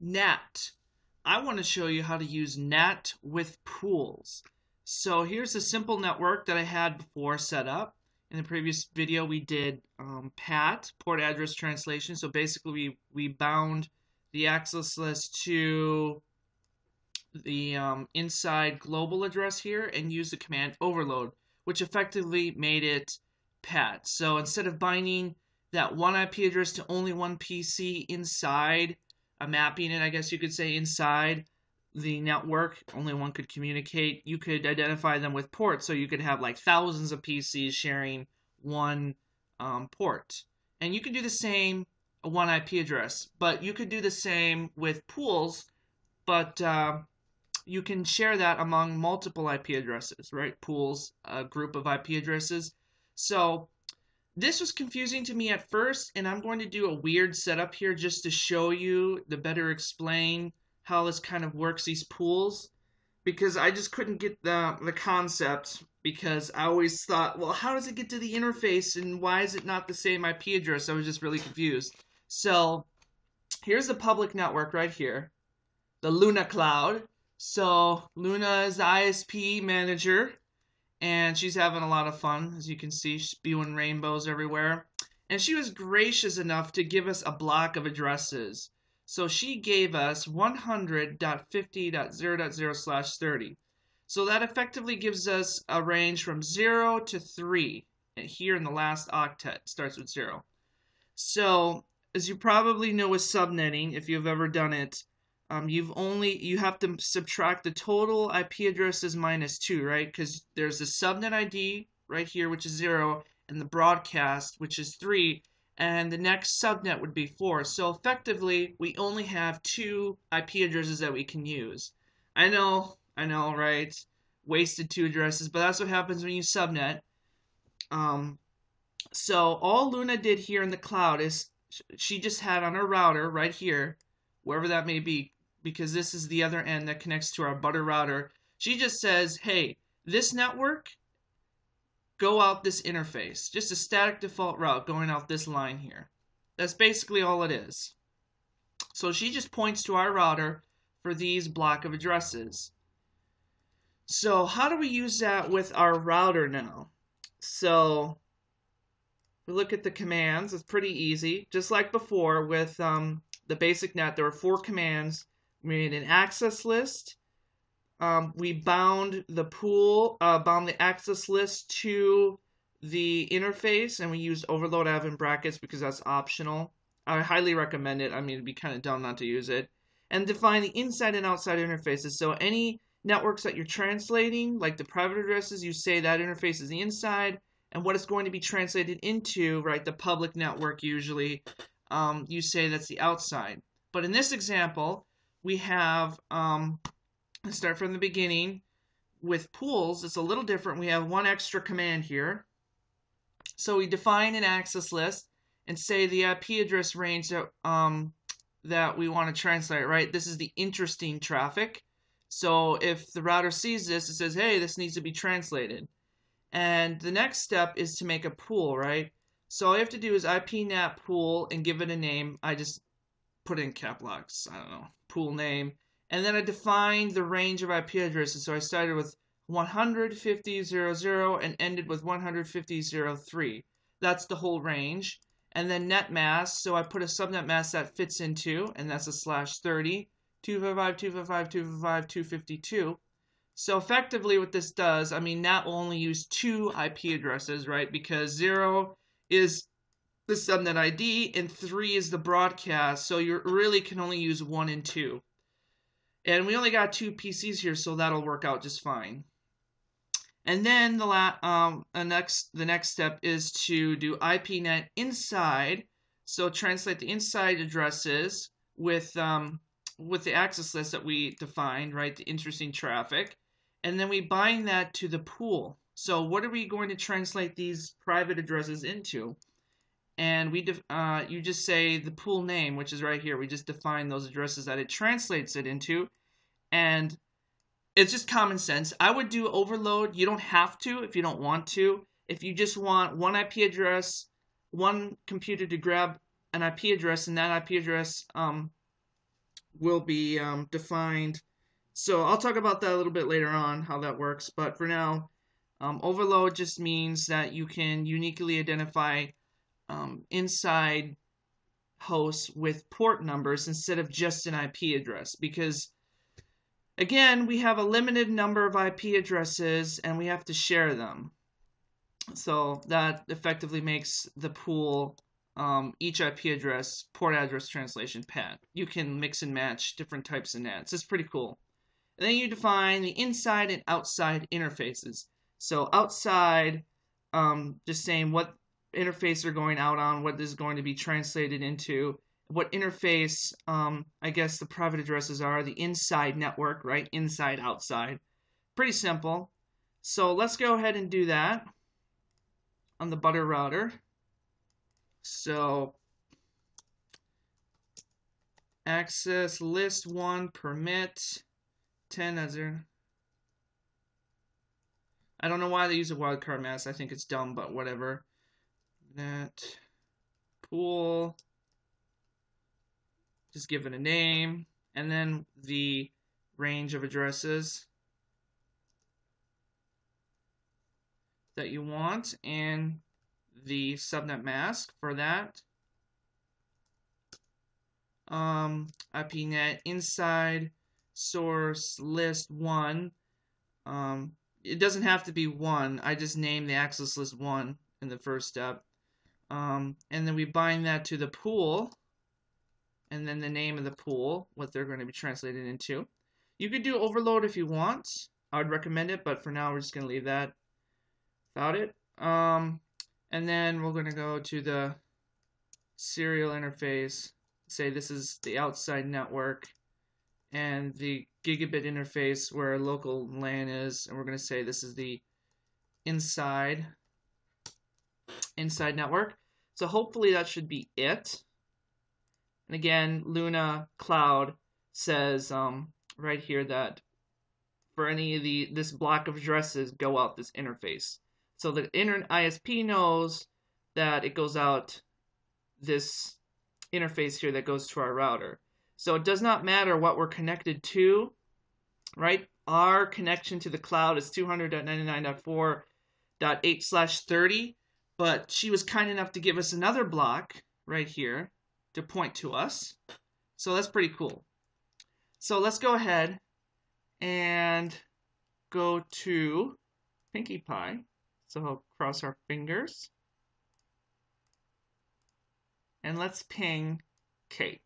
NAT. I want to show you how to use NAT with pools. So here's a simple network that I had before set up. In the previous video we did PAT, Port Address Translation. So basically we bound the access list to the inside global address here and used the command overload, which effectively made it PAT. So instead of binding that one IP address to only one PC inside, mapping it, I guess you could say, inside the network, only one could communicate, you could identify them with ports, so you could have like thousands of PCs sharing one port. And you could do the same one IP address, but you could do the same with pools, but you can share that among multiple IP addresses, right? Pools, a group of IP addresses. So this was confusing to me at first, and I'm going to do a weird setup here just to show you, to better explain how this kind of works, these pools, because I just couldn't get the concept, because I always thought, well, how does it get to the interface and why is it not the same IP address? I was just really confused. So here's the public network right here, the Luna Cloud. So Luna is the ISP manager, and she's having a lot of fun, as you can see, spewing rainbows everywhere. And she was gracious enough to give us a block of addresses. So she gave us 100.50.0.0/30. So that effectively gives us a range from 0 to 3. And here in the last octet starts with 0. So as you probably know with subnetting, if you've ever done it, you have to subtract the total IP addresses minus 2, right? Because there's the subnet ID right here, which is 0, and the broadcast, which is 3, and the next subnet would be 4. So effectively, we only have 2 IP addresses that we can use. I know, right? Wasted 2 addresses, but that's what happens when you subnet. So all Luna did here in the cloud is she just had on her router right here, wherever that may be, because this is the other end that connects to our Butter router. She just says, hey, this network, go out this interface. Just a static default route going out this line here. That's basically all it is. So she just points to our router for these block of addresses. So how do we use that with our router now? So we look at the commands. It's pretty easy. Just like before with the basic NAT, there were 4 commands. We made an access list. We bound the pool, bound the access list to the interface, and we used overload. I have in brackets because that's optional. I highly recommend it. I mean, it'd be kind of dumb not to use it. And define the inside and outside interfaces. So any networks that you're translating, like the private addresses, you say that interface is the inside, and what it's going to be translated into, right, the public network usually, you say that's the outside. But in this example, we have, let's start from the beginning. With pools, it's a little different. We have one extra command here. So we define an access list and say the IP address range that we want to translate, right? This is the interesting traffic. So if the router sees this, it says, hey, this needs to be translated. And the next step is to make a pool, right? So all I have to do is IPNAT pool and give it a name. I just put in cap locks, I don't know, pool name. And then I defined the range of IP addresses. So I started with 150.0.0 and ended with 150.0.3. That's the whole range. And then net mask, so I put a subnet mask that fits into, and that's a /30, 255, 255, 255, 252. So effectively what this does, I mean, NAT will only use 2 IP addresses, right? Because 0 is the subnet ID, and 3 is the broadcast, so you really can only use 1 and 2. And we only got 2 PCs here, so that'll work out just fine. And then the next step is to do IPNet inside, so translate the inside addresses with the access list that we defined, right, the interesting traffic, and then we bind that to the pool. So what are we going to translate these private addresses into? And you just say the pool name, which is right here. We just define those addresses that it translates it into. And it's just common sense. I would do overload. You don't have to if you don't want to. If you just want one IP address, one computer to grab an IP address, and that IP address will be defined. So I'll talk about that a little bit later on, how that works. But for now, overload just means that you can uniquely identify inside hosts with port numbers instead of just an IP address. Because, again, we have a limited number of IP addresses and we have to share them. So that effectively makes the pool, each IP address, port address translation, PAT. You can mix and match different types of NATs. It's pretty cool. And then you define the inside and outside interfaces. So outside, just saying what interface they're going out on, what is going to be translated into, what interface, I guess the private addresses are, the inside network, right? Inside, outside. Pretty simple. So let's go ahead and do that on the Butter router. So access list 1 permit 10 as there. I don't know why they use a wildcard mask. I think it's dumb, but whatever. That pool, just give it a name, and then the range of addresses that you want, and the subnet mask for that. IPNet inside source list 1. It doesn't have to be 1. I just named the access list 1 in the first step. And then we bind that to the pool, and then the name of the pool, what they're going to be translated into. You could do overload if you want. I would recommend it, but for now we're just going to leave that without it. And then we're going to go to the serial interface, say this is the outside network, and the gigabit interface where local LAN is, and we're going to say this is the inside network. So hopefully that should be it. And again, Luna Cloud says right here that for any of this block of addresses go out this interface. So the ISP knows that it goes out this interface here that goes to our router. So it does not matter what we're connected to, right? Our connection to the cloud is 200.99.4.8/30, but she was kind enough to give us another block right here to point to us. So that's pretty cool. So let's go ahead and go to Pinkie Pie. So I'll cross our fingers. And let's ping Cake.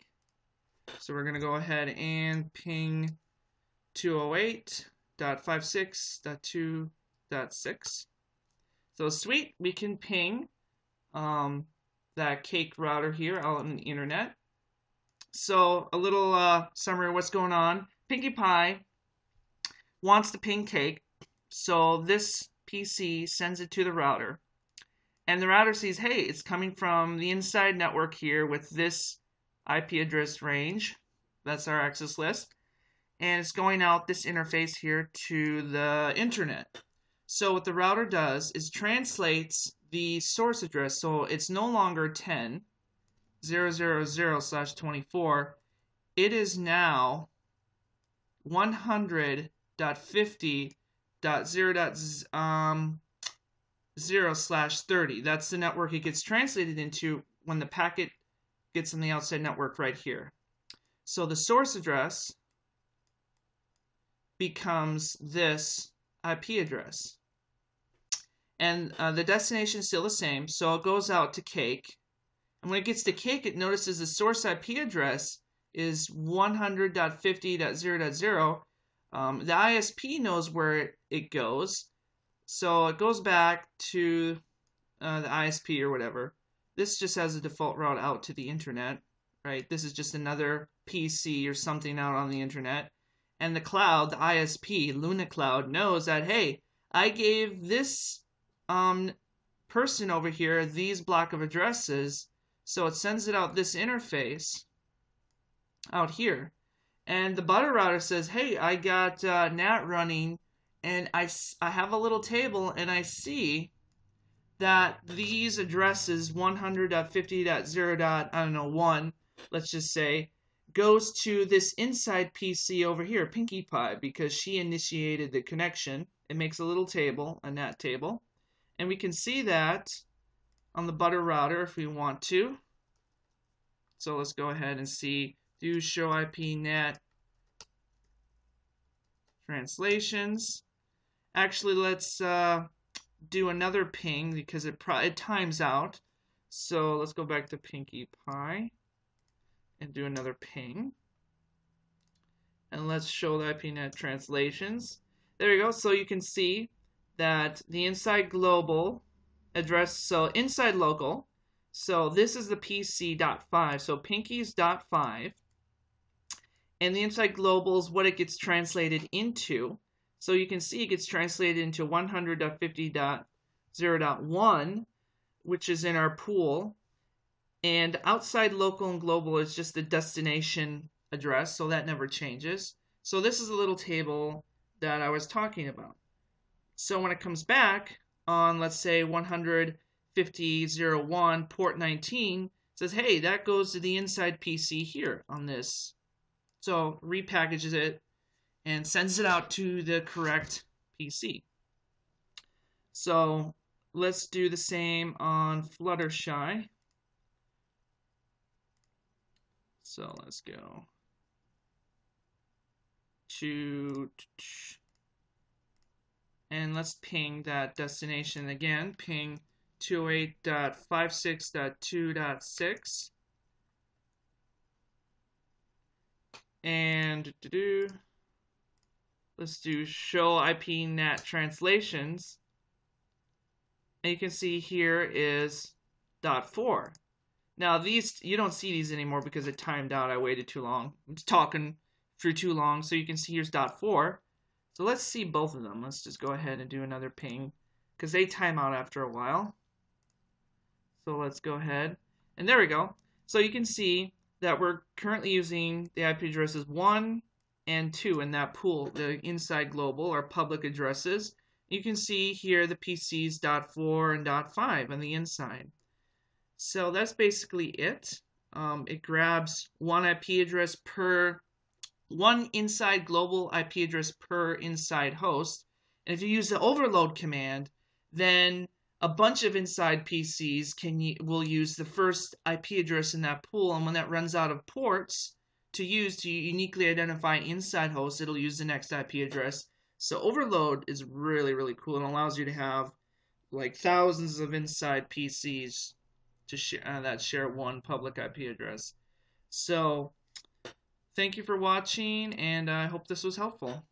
So we're going to go ahead and ping 208.56.2.6. So sweet, we can ping that Cake router here out on the internet. So a little summary of what's going on. Pinkie Pie wants to ping Cake. So this PC sends it to the router, and the router sees, hey, it's coming from the inside network here with this IP address range, that's our access list, and it's going out this interface here to the internet. So what the router does is translates the source address, so it's no longer 10.0.0.0/24, it is now 100.50.0.0/30. That's the network it gets translated into when the packet gets on the outside network right here. So the source address becomes this IP address. And the destination is still the same, so it goes out to Cake. And when it gets to Cake, it notices the source IP address is 100.50.0.0. The ISP knows where it goes, so it goes back to the ISP or whatever. This just has a default route out to the internet, right? This is just another PC or something out on the internet. And the cloud, the ISP, Luna Cloud, knows that, hey, I gave this person over here these block of addresses, so it sends it out this interface out here. And the Butter router says, hey, I got NAT running, and I have a little table, and I see that these addresses, 100.50.0.1, let's just say, goes to this inside PC over here, Pinkie Pie, because she initiated the connection. It makes a little table, a NAT table. And we can see that on the Butter router if we want to. So let's go ahead and see, do show IP NAT translations. Actually, let's do another ping because it times out. So let's go back to Pinkie Pie and do another ping. And let's show the IPNet translations. There you go. So you can see that the inside global address, so inside local, so this is the PC.5, so Pinkie's.5. And the inside global is what it gets translated into. So you can see it gets translated into 100.50.0.1, which is in our pool. And outside local and global is just the destination address, so that never changes. So this is a little table that I was talking about. So when it comes back on, let's say, 150.0.1 port 19, it says, hey, that goes to the inside PC here on this. So repackages it and sends it out to the correct PC. So let's do the same on Fluttershy. So let's go to, and let's ping that destination again, ping 208.56.2.6. And let's do show IP NAT translations. And you can see here is .4. Now these, you don't see these anymore because it timed out. I waited too long. I'm just talking for too long. So you can see here's .4. So let's see both of them. Let's just go ahead and do another ping because they time out after a while. So let's go ahead. And there we go. So you can see that we're currently using the IP addresses 1 and 2 in that pool, the inside global or public addresses. You can see here the PCs .4 and .5 on the inside. So that's basically it. It grabs one IP address per, one inside global IP address per inside host. And if you use the overload command, then a bunch of inside PCs will use the first IP address in that pool. And when that runs out of ports to use to uniquely identify inside hosts, it'll use the next IP address. So overload is really, really cool and allows you to have like thousands of inside PCs to share, that share one public IP address. So thank you for watching, and I hope this was helpful.